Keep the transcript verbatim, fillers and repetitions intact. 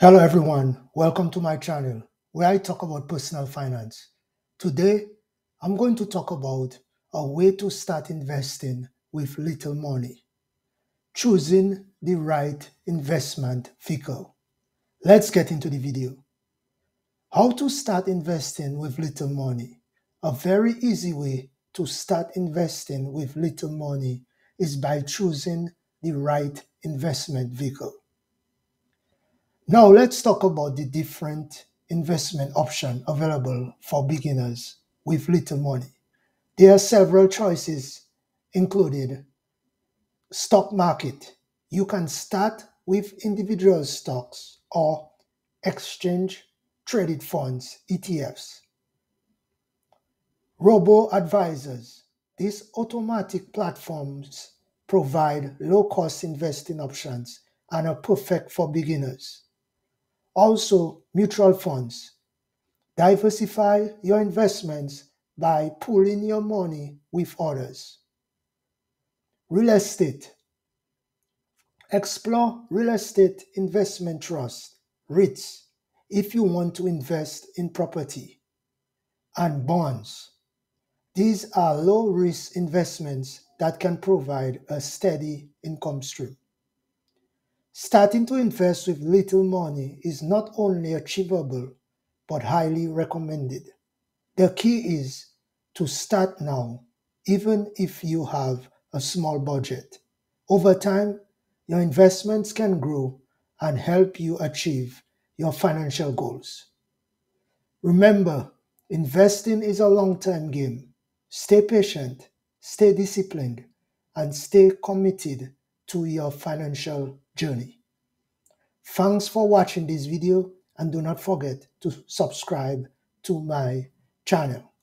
Hello everyone, welcome to my channel where I talk about personal finance. Today, I'm going to talk about a way to start investing with little money. Choosing the right investment vehicle. Let's get into the video. How to start investing with little money. A very easy way to start investing with little money is by choosing the right investment vehicle. Now let's talk about the different investment options available for beginners with little money. There are several choices included. Stock market. You can start with individual stocks or exchange traded funds, E T Fs. Robo-advisors. These automatic platforms provide low-cost investing options and are perfect for beginners. Also, mutual funds. Diversify your investments by pooling your money with others. Real estate. Explore real estate investment trusts, REITs, if you want to invest in property. And bonds. These are low-risk investments that can provide a steady income stream. Starting to invest with little money is not only achievable, but highly recommended. The key is to start now, even if you have a small budget. Over time, your investments can grow and help you achieve your financial goals. Remember, investing is a long-term game. Stay patient, stay disciplined, and stay committed to your financial journey. Thanks for watching this video and do not forget to subscribe to my channel.